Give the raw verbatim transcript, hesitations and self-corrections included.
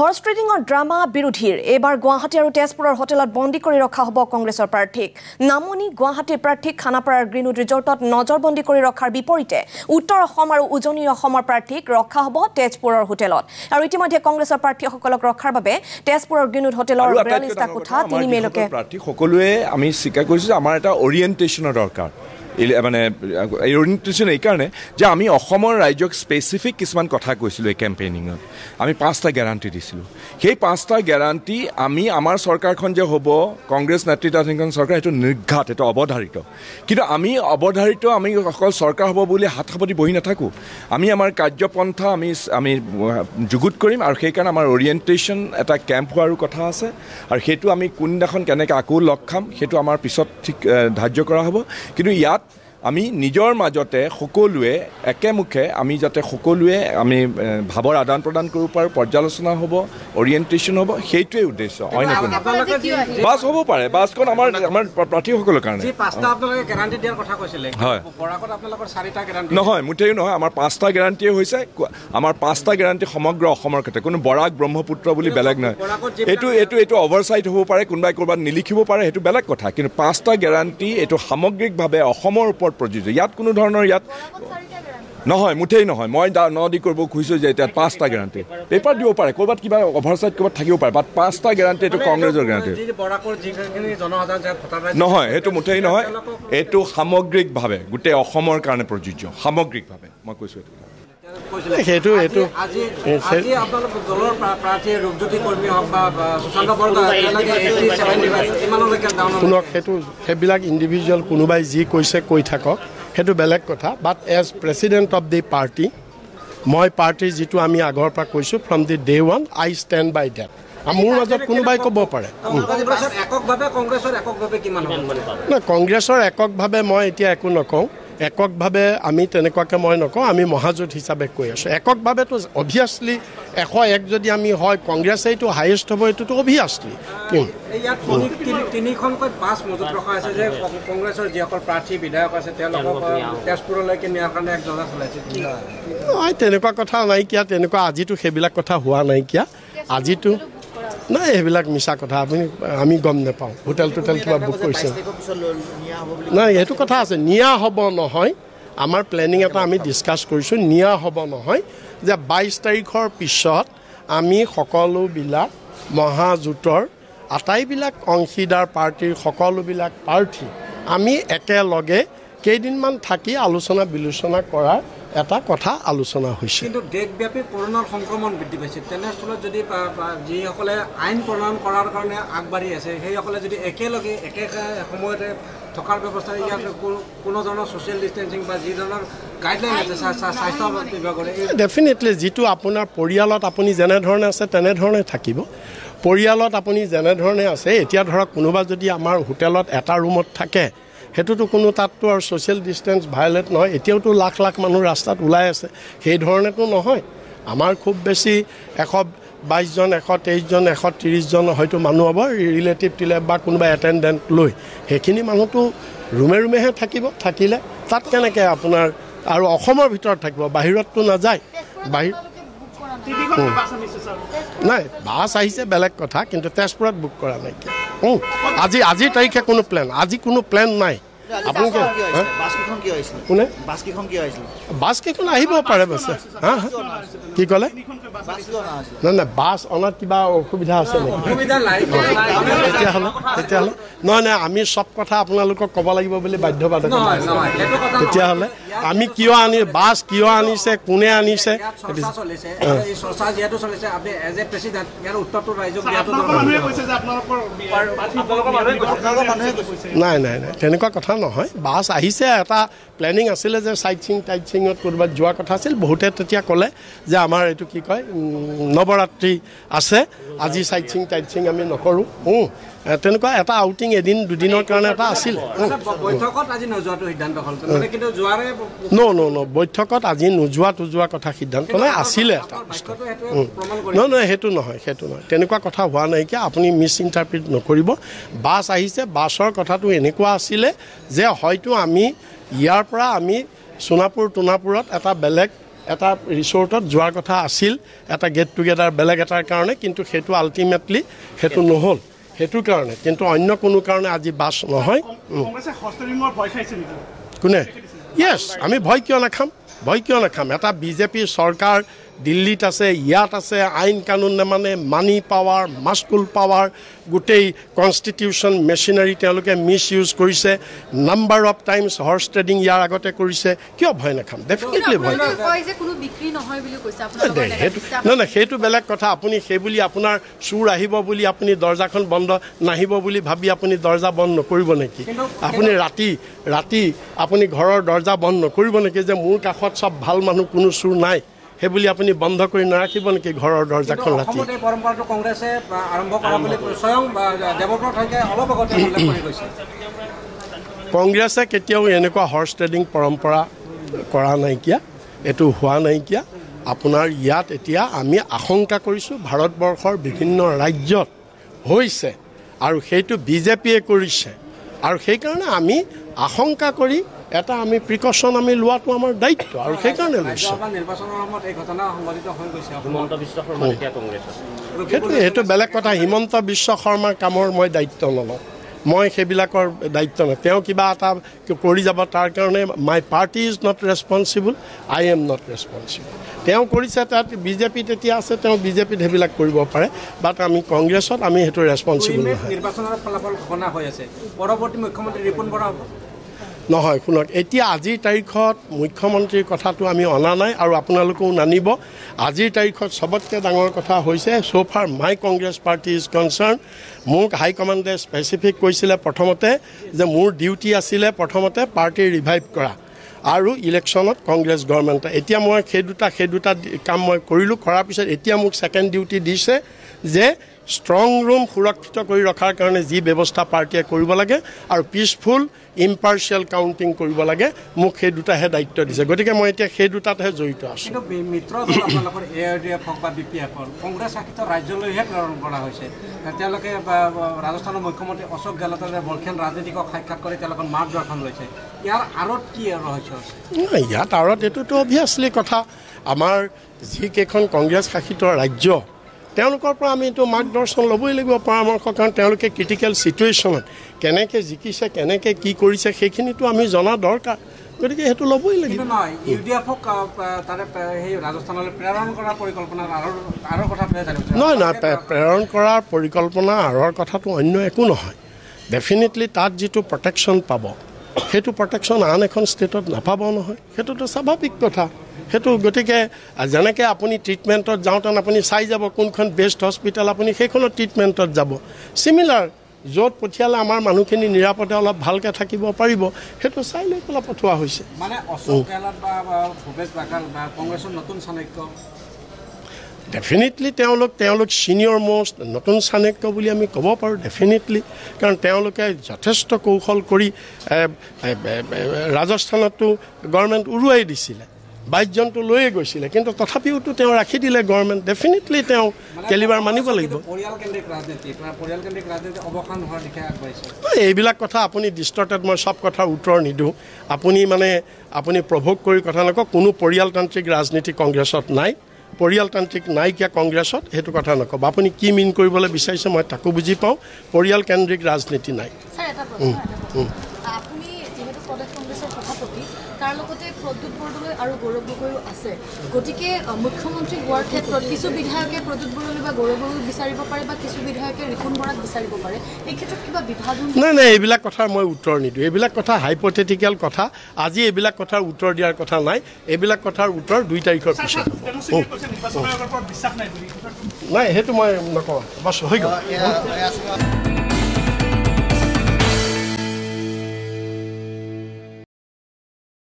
horse trading और drama विरोधी एबार गुवाहाटी और तेजपुर होटेल बंदी कर रखा हम कांग्रेसर प्रार्थीक नामनी गुवाहाटी प्रार्थीक खानापारार ग्रीनवुड रिजॉर्ट नजरबंदी कर रखार विपरीते उत्तर असम और उजनी असम प्रार्थीक रखा हम तेजपुर होटेल और इतिमध्ये कांग्रेसर प्रार्थी रखार बारे तेजपुर ग्रीनवुड होटेल बयाल्लिशटा कोठा तीन मे लगे प्रार्थी सकुए स्वीकार कर दरकार माने ओरिएन्टेशन ये जो आम राज्यक स्पेसिफिक किसान कथा कैसी केम्पेनिंग आम पाँचटा गेरान्टी दी पाँचटा गेरान्टी आम आम सरकार हम कांग्रेस नेतृत्वाधीन सरकार ये निर्घात ये अवधारित कि आम अवधारित आम सरकार हम बोली हाथ सापति बहि नाथको आम आम कार्यपन्था आम जुगुत करम और सैकारण आम ओरिएन्टेशन एट केम्प हार कथा आसे और सो आम कौन के आको लग खाम सो आम पीछे ठीक धार्य करा हम कि यात आमी निजर मजते सकुए एकमुखे आमी जाते सकुए आमी भावर आदान प्रदान करूँ पार पर्यालोचना हम ओरिएन्टेशन हम सेटुए उद्देश्य बस हम पे बस प्रार्थी नय मुठे नय आम पाँचटा गेरान्टी आम पाँचटा गेरान्टी समग्र क्षेत्र क्या बराक ब्रह्मपुत्र बेलेग नय ओवरसाइट हम पे क्या कब निलिख पे बेलेग कथा कि पाँचटा गेरान्टी ये सामग्रिक भाव प्रयोज्य इतना कोनो धৰণৰ इतना नहय मुठेই नहय मैं नदी करब खुजिছোঁ पाँचटा गेरान्टी पेपर দিব পাৰে কৰবাত কিবা অভাৰসাইট কৰবাত থাকিব পাৰে বাট পাঁচটা গেৰান্টি এইটো কংগ্ৰেছৰ গেৰান্টি নহয় এইটো মুঠেই নহয় এইটো সামগ্ৰিকভাৱে গোটেই অসমৰ কাৰণে প্ৰযোজ্য সামগ্ৰিকভাৱে মই কৈছোঁ ইণ্ডিভিজুৱেল কোনোবাই যি কৈছে কৈ থাকক সেইটো বেলেগ কথা but as president of the party মই পাৰ্টিৰ যিটো আমি আগৰ পৰা কৈছোঁ from the day one I stand by that মোৰ মাজত কোনোবাই ক'ব পাৰে না কংগ্ৰেছৰ এককভাৱে মই এতিয়া একো নকওঁ এককভাৱে আমি তেনেকুৱাকে মই নকওঁ আমি মহাজোট হিচাপে কৈ আছো এককভাৱেতো অবভিয়াছলি এশ এক যদি আমি হয় কংগ্ৰেছেইটো হাইয়েষ্ট হ'ব এইটোতো অবভিয়াছলি তেনেকুৱা কথা নাইকিয়া তেনেকুৱা আজিতো সেইবিলাক কথা হোৱা নাইকিয়া আজিতো ना এইবিলাক মিছা কথা আপুনি আমি গম নাপাওঁ হোটেল টোটেল কিবা বুক কৰিছে না এইটো কথা আছে নিয়া হ'ব নহয় আমাৰ প্লেনিং এটা আমি ডিসকাস কৰিছো নিয়া হ'ব নহয় যে বাইশ তাৰিখৰ পিছত আমি সকলোবিলাক মহাজোটৰ আটাইবিলাক অংশীদাৰ পাৰ্টিৰ সকলোবিলাক পাৰ্টি আমি একেলগে কেইদিনমান থাকি আলোচনা বিলোচনা কৰাৰ এটা কথা আলোচনা হৈছে কিন্তু দেশব্যাপী কৰোনাৰ সংক্ৰমণ বৃদ্ধি পাইছে তেনেস্থলত যদি যিসকলে আইন প্ৰণয়ন কৰাৰ কাৰণে আগবাঢ়ি আছে সেইসকলে যদি একেলগে একে সময়তে থকাৰ ব্যৱস্থা ইয়াত কোনো ধৰণৰ সোশ্যাল ডিস্টেন্সিং বা যি ধৰণৰ গাইডলাইন আছে স্বাস্থ্য বিভাগৰ ডেফিনেটলি যিটো আপোনাৰ পৰিয়ালত আপুনি যেনে ধৰণে আছে তেনে ধৰণে থাকিব পৰিয়ালত আপুনি যেনে ধৰণে আছে এতিয়া ধৰক কোনোবা যদি আমাৰ হোটেলত এটা ৰুমত থাকে हेतु कोनो तातो और सोशल डिस्टेंस वायलेट नय एतियावतो लाख लाख मानुह रास्तात उलाय आछे हेइ धरणेतो नहय आमार खूब बेसी एश बाइश जन एश तेईस जन एश त्रिश जन हयतो मानुह हब रिलेटिव टिले बा कोनबा एटेंडेंट लय हेखिनि मानुहतो रुमे रुमेहे थाकिब थाकिले तात केनेके आपोनार आरो अखोमर भितर थाकिब बाहिरततो ना जाय बाहिर नाय बास आइसे बेलेग कथा किन्तु तेजपुरत बुक करा नाय আজি আজি তাৰিখে কোনো প্লেন আজি কোনো প্লেন নাই আপোনালোকে বাসকেখন কি হৈছিল কোনে বাসকেখন কি হৈছিল বাসকেখন আহিব পাৰে বাস হা কি ক'লে না না বাস অনাত কিবা অসুবিধা আছে নেকি অসুবিধা নাই তেতিয়া হল তেতিয়া হল না না আমি সব কথা আপোনালোকক ক'ব লাগিব বুলি বাধ্যবাধক নহয় নহয় এটো কথা তেতিয়া হল আমি কিয় আনি বাস কিয় আনিছে কোনে আনিছে এটা চলিছে এই চৰ্চা যেটো চলিছে আপনি এজ এ প্ৰেসিডেন্ট ইয়াৰ উত্তৰটো ৰাইজক দিয়াটো দৰকাৰ কৈছে যে আপোনালোকৰ আপোনালোকৰ মানুহে কৈছে নাই নাই নাই তেনেকুৱা কথা নহয় বাস আহিছে এটা প্লেনিং আছিল যে সাইট সিং টাইট সিংত কৰবাত যোৱা কথা আছিল বহুতে তেতিয়া ক'লে যে আমাৰ এইটো কি কয় নৱৰাত্ৰি আছে আজি সাইট সিং টাইট সিং আমি নকৰোঁ হুম তেনেকুৱা এটা আউটিং এদিন দুদিনৰ কাৰণে এটা আছিল বৈঠকত আজি নোযোৱাটো সিদ্ধান্ত হ'ল মানে কিন্তু যোৱাৰে নো নো নো বৈঠকত আজি নোযোৱাটো যোৱা কথা সিদ্ধান্ত নাই আছিল এটা নো নো হেতু নহয় হেতু নহয় তেনেকুৱা কথা হোৱা নাই কি আপুনি মিছ ইন্টাৰপ্ৰিট নকৰিব বাস আহিছে বাসৰ কথাটো এনেকুৱা আছিল যে হয়তো আমি ইয়াৰ পৰা আমি সোনাপুৰ টুনাপুৰত এটা বেলেগ এটা রিসর্টত যাওয়ার কথা আছিল এটা গেট টুগেদার বেলেগ এটার কারণে কিন্তু সেটা আলটিমেটলি সেটা নহল সেটার কারণে কিন্তু অন্য কোনো কারণে আজি বাস নহয় কোনে ইয়েস আমি ভয় কিয় নাখাম ভয় কিয় নাখাম এটা বিজেপি সরকার দিল্লিত আছে ইয়াত আছে আইন কানুন মানে মানি পাওয়ার মাস্কুল পাওয়ার গোটেই কনস্টিটিউশন মেশিনারি তেওঁলোকে মিস ইউজ কৰিছে number of times horse trading ইয়াৰ আগতে কৰিছে কিয় ভয় নাখাম ডেফিনেটলি ভয় না না সেইটো বেলেগ কথা আপুনি সেই বুলি আপোনাৰ চুৰ আহিব বুলি আপুনি দৰজাখন বন্ধ নাহিব বুলি ভাবি আপুনি দৰজা বন্ধ নকৰিব নেকি আপুনি ৰাতি ৰাতি আপুনি ঘৰৰ দৰজা বন্ধ নকৰিব নেকি যে মোৰ কাখত সব ভাল মানুহ কোনো চুৰ নাই সেইবুলি আপুনি বন্ধ কৰি নাৰাখিব নেকি ঘৰৰ দৰজা খোলা ৰাতি পৰম্পৰাটো কংগ্ৰেছে আৰম্ভ কৰা বুলি স্বয়ং দেৱব্ৰত থাকে অলপ আগতে উল্লেখ কৰি গৈছে কংগ্ৰেছে কেতিয়াও এনেকুৱা হৰ্স ট্ৰেডিং পৰম্পৰা কৰা নাই কিয়া এটো হোৱা নাই কিয়া আপোনাৰ ইয়াত এতিয়া আমি আশংকা কৰিছো ভাৰতবৰ্ষৰ বিভিন্ন ৰাজ্যত হৈছে আৰু সেইটো বিজেপিয়ে কৰিছে আৰু সেইকাৰণে আমি আশংকা কৰি এটা আমি প্ৰিকশন আমি লোৱাটো আমাৰ দায়িত্ব আৰু সেইকাৰণে লৈছো সেইটো বেলেগ কথা হিমন্ত বিশ্ব শৰ্মাৰ কামৰ মই দায়িত্ব নলওঁ মই সেইবিলাকৰ দায়িত্ব নাই তেওঁ কিবা এটা কৰি যাব তাৰ কাৰণে my party is not responsible I am not responsible তেওঁ কৰিছে তাত বিজেপি তেতিয়া আছে তেওঁ বিজেপিত সেইবিলাক কৰিব পাৰে বাট আমি কংগ্ৰেছত আমি সেইটো ৰেছপনচিবল নহয় নিৰ্বাচনৰ ফলাফল ঘোষণা হৈ আছে পৰৱৰ্তী মুখ্যমন্ত্ৰী ৰিপন বৰা হ'ব নহয় শুনক এতিয়া আজিৰ তাৰিখত মুখ্যমন্ত্ৰীৰ কথাটো আমি অনা নাই আৰু আপোনালোকেও নানিব আজিৰ তাৰিখত সবতকৈ ডাঙৰ কথা হৈছে so far my Congress party is concern মোক হাইকমাণ্ডে স্পেচিফিক কৈছিলে প্ৰথমতে যে মোৰ ডিউটি আছিলে প্ৰথমতে পাৰ্টি ৰিভাইভ কৰা আৰু ইলেকশ্যনত কংগ্ৰেছ গভৰ্ণমেণ্ট এতিয়া মই সেই দুটা সেই দুটা কাম মই কৰিলোঁ কৰাৰ পিছত এতিয়া মোক ছেকেণ্ড ডিউটি দিছে যে স্ট্রং রুম সুরক্ষিত করে রাখার কারণে যি ব্যবস্থা পার্টিয়ে করব লাগে আর পিসফুল ইম্পার্শিয়াল কাউন্টিং করব লাগে মোক সেই দুটাহে দায়িত্ব দিছে গতিকে মই এতিয়া সেই দুটাতহে জড়িত আছো মিত্র দল আপোনালোকৰ এআইডিএফ বা বিপিএফ কংগ্ৰেছ শাসিত ৰাজ্যলৈহে প্ৰেৰণ কৰা হৈছে তেওঁলোকে ৰাজস্থানৰ মুখ্যমন্ত্ৰী অশোক গেহলটৰ বৰ্ষণ ৰাজনীতিকক সাক্ষাৎ কৰি তেওঁলোকৰ মাৰ্গদৰ্শন লৈছে ইয়াৰ আঁৰত কি ৰহস্য আছে ইয়াত আঁৰত এইটোতো অবভিয়াছলি কথা আমাৰ যিকেইখন কংগ্ৰেছ শাসিত ৰাজ্য তেওঁলোকৰ পৰা আমি এইটো মাৰ্গদৰ্শন ল'বই লাগিব পৰামৰ্শ কাৰণ তেওঁলোকে ক্ৰিটিকেল ছিটুৱেশ্যনত কেনেকৈ জিকিছে কেনেকৈ কি কৰিছে সেইখিনিতো আমি জনা দৰকাৰ গতিকে সেইটো ল'বই লাগিব নহয় ইউডিএফক তাৰে সেই ৰাজস্থানলৈ প্ৰেৰণ কৰাৰ পৰিকল্পনা আৰু আৰু কথা নহয় নহয় প্ৰেৰণ কৰাৰ পৰিকল্পনা আঁৰৰ কথাটো অন্য একো নহয় ডেফিনেটলি তাত যিটো প্ৰটেকশ্যন পাব সেইটো প্ৰটেকশ্যন আন এখন ষ্টেটত নাপাব নহয় সেইটোতো স্বাভাৱিক কথা সেইটো গতিকে যেনেকৈ আপুনি ট্ৰিটমেণ্টত যাওঁতে আপুনি চাই যাব কোনখন বেষ্ট হস্পিটেল আপুনি সেইখনত ট্ৰিটমেণ্টত যাব চিমিলাৰ য'ত পঠিয়ালে আমাৰ মানুহখিনি নিৰাপদে অলপ ভালকৈ থাকিব পাৰিব সেইটো চাই লৈ পেলাই পঠোৱা হৈছে মানে অশোক গেহলট বা ভূপেশ বাঘেল বা কংগ্ৰেছৰ নতুন চাণক্য ডেফিনেটলি তেওঁলোক তেওঁলোক ছিনিয়ৰ মষ্ট নতুন চাণক্য বুলি আমি ক'ব পাৰোঁ ডেফিনেটলি কাৰণ তেওঁলোকে যথেষ্ট কৌশল কৰি ৰাজস্থানতো গভৰ্ণমেণ্ট উৰুৱাই দিছিলে বাইশজনটো লৈয়ে গৈছিলে কিন্তু তথাপিওতো তেওঁ ৰাখি দিলে গভৰ্ণমেণ্ট ডেফিনেটলি তেওঁ কেলিবাৰ মানিব লাগিব এইবিলাক কথা আপুনি ডিষ্টৰ্টেড মই চব কথাৰ উত্তৰ নিদিওঁ আপুনি মানে আপুনি প্ৰভোগ কৰি কথা নকওঁ কোনো পৰিয়ালতান্ত্ৰিক ৰাজনীতি কংগ্ৰেছত নাই পৰিয়ালতান্ত্ৰিক নাইকিয়া কংগ্ৰেছত সেইটো কথা নকওঁ আপুনি কি মিন কৰিবলৈ বিচাৰিছে মই তাকো বুজি পাওঁ পৰিয়ালকেন্দ্ৰিক ৰাজনীতি নাই নাই নাই এইবিলাক কথাৰ মই উত্তৰ নিদিওঁ এইবিলাক কথা হাইপথেটিকেল কথা আজি এইবিলাক কথাৰ উত্তৰ দিয়াৰ কথা নাই এইবিলাক কথাৰ উত্তৰ দুই তাৰিখৰ পিছত নাই সেইটো মই নকওঁ বাছ হৈ গ'ল